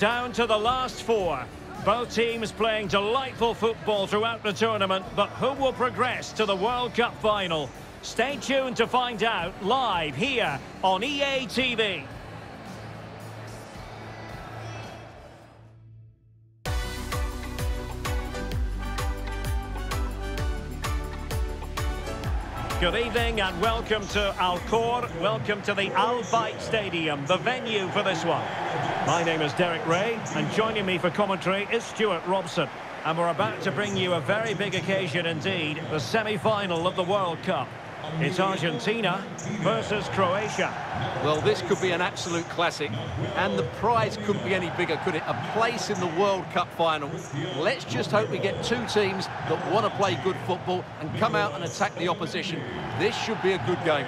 down to the last four. Both teams playing delightful football throughout the tournament, but who will progress to the World Cup final? Stay tuned to find out live here on EA TV. Good evening and welcome to Alcor. Welcome to the Al Bayt Stadium, the venue for this one. My name is Derek Ray and joining me for commentary is Stuart Robson. And we're about to bring you a very big occasion indeed, the semi-final of the World Cup. It's Argentina versus Croatia. Well, this could be an absolute classic, and the prize couldn't be any bigger, could it? A place in the World Cup final. Let's just hope we get two teams that want to play good football and come out and attack the opposition. This should be a good game.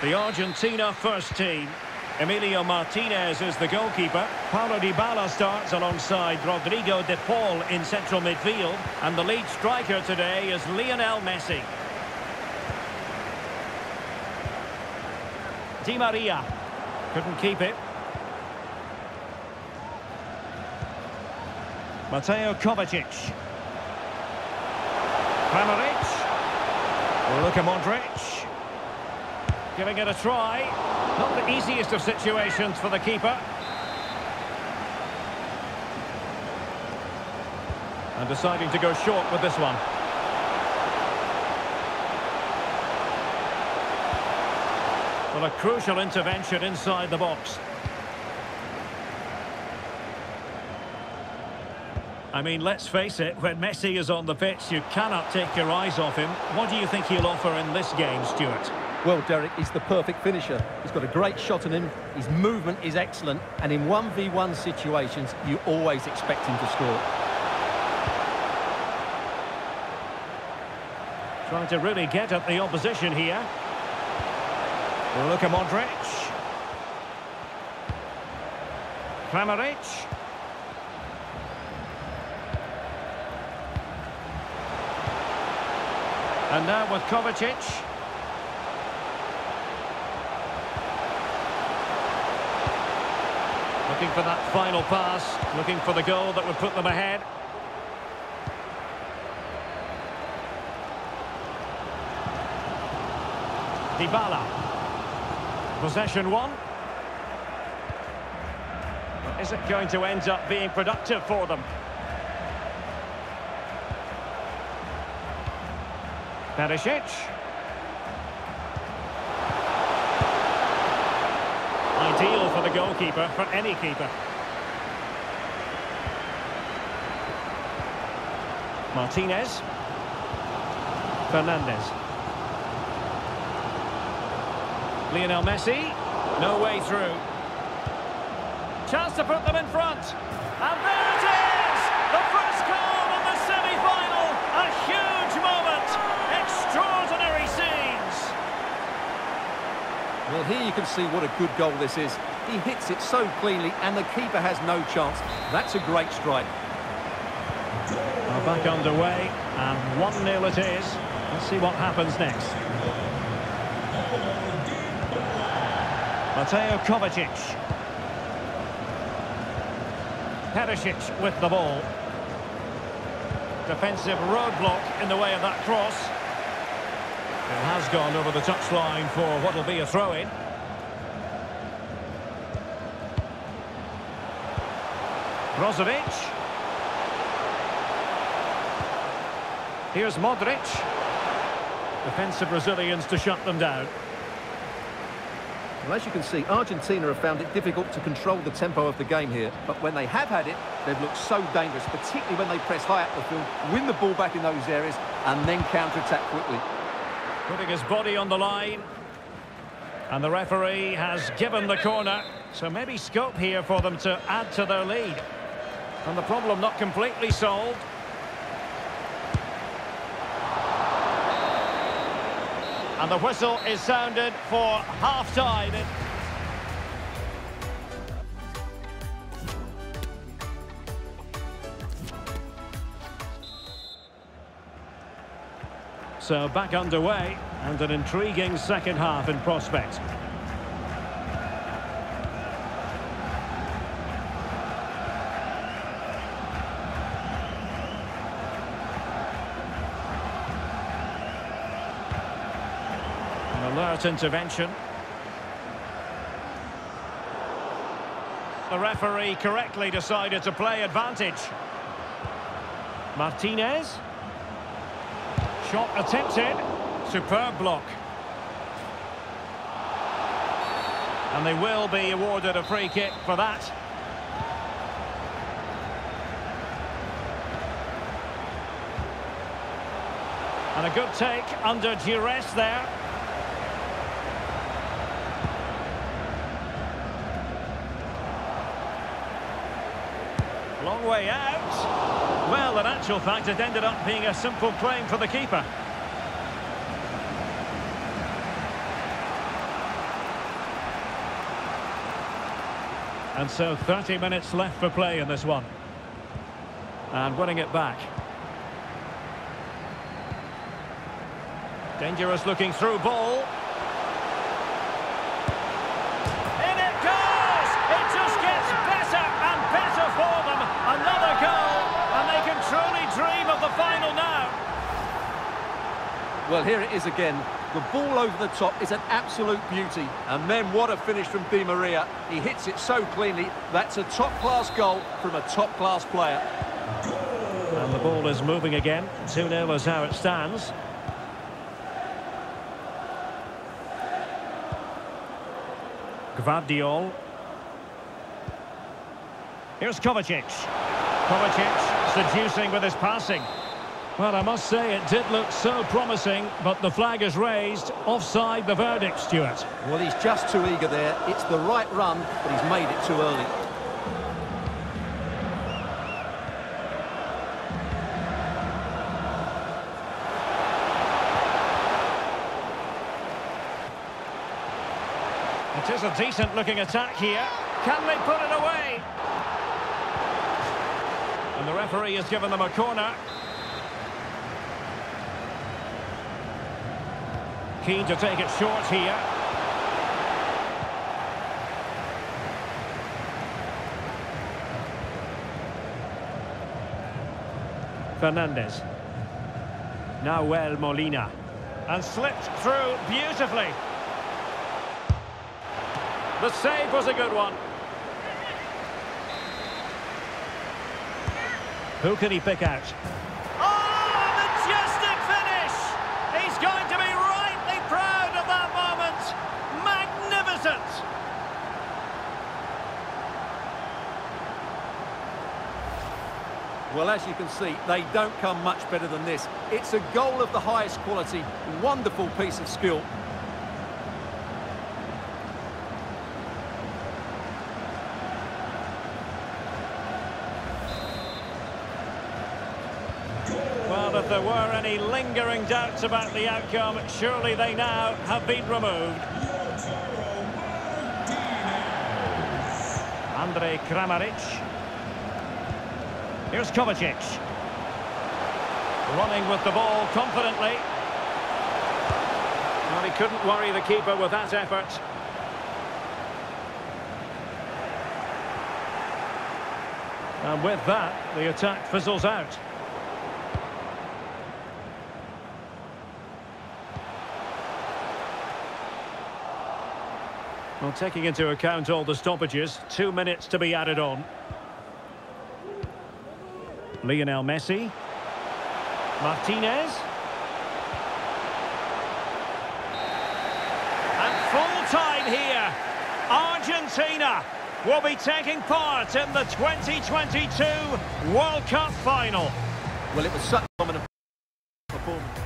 The Argentina first team. Emiliano Martinez is the goalkeeper. Paulo Dybala starts alongside Rodrigo de Paul in central midfield. And the lead striker today is Lionel Messi. Di Maria couldn't keep it. Mateo Kovacic. Kramaric. Luka Modric. Giving it a try. Not the easiest of situations for the keeper. And deciding to go short with this one. Well, a crucial intervention inside the box. I mean, let's face it, when Messi is on the pitch, you cannot take your eyes off him. What do you think he'll offer in this game, Stuart? Well, Derek, he's the perfect finisher. He's got a great shot in him, his movement is excellent, and in 1v1 situations, you always expect him to score. Trying to really get at the opposition here. Look at Modric. Kramaric. And now with Kovacic. Looking for that final pass, looking for the goal that would put them ahead. Dybala. Possession one. But is it going to end up being productive for them? Perišić. Ideal for the goalkeeper, for any keeper. Martinez. Fernandez. Lionel Messi. No way through. Chance to put them in front. And there it is! The first goal in the semi-final! A huge moment! Extraordinary scenes! Well, here you can see what a good goal this is. He hits it so cleanly, and the keeper has no chance. That's a great strike. Well, back underway, and 1-0 it is. Let's see what happens next. Mateo Kovacic. Perišić with the ball. Defensive roadblock in the way of that cross. It has gone over the touchline for what will be a throw-in. Brozović. Here's Modric. Defensive Brazilians to shut them down. Well, as you can see, Argentina have found it difficult to control the tempo of the game here. But when they have had it, they've looked so dangerous, particularly when they press high up the field, win the ball back in those areas, and then counter-attack quickly. putting his body on the line. And the referee has given the corner, so maybe scope here for them to add to their lead. And the problem not completely solved. And the whistle is sounded for half-time. So back underway, and an intriguing second half in prospect. Alert intervention. The referee correctly decided to play advantage. Martinez. Shot attempted. Superb block. And they will be awarded a free kick for that. And a good take under duress there. Long way out. Well, in actual fact, it ended up being a simple claim for the keeper. And so 30 minutes left for play in this one. And winning it back. Dangerous looking through ball. Well, here it is again. The ball over the top is an absolute beauty. And then what a finish from Di Maria. He hits it so cleanly. That's a top-class goal from a top-class player. And the ball is moving again. 2-0 is how it stands. Gvardiol. Here's Kovacic. Kovacic seducing with his passing. Well, I must say it did look so promising, but the flag is raised. Offside the verdict, Stuart. Well, he's just too eager there. It's the right run, but he's made it too early. It is a decent-looking attack here. Can they put it away? And the referee has given them a corner. Keen to take it short here. Fernandez. Nahuel Molina. And slipped through beautifully. The save was a good one. Who can he pick out? Well, as you can see, they don't come much better than this. It's a goal of the highest quality, wonderful piece of skill. Well, if there were any lingering doubts about the outcome, surely they now have been removed. Andrej Kramaric. Here's Kovacic. Running with the ball confidently. Well, he couldn't worry the keeper with that effort. And with that, the attack fizzles out. Well, taking into account all the stoppages, 2 minutes to be added on. Lionel Messi. Martinez. And full time here. Argentina will be taking part in the 2022 World Cup final. Well, it was such a dominant performance.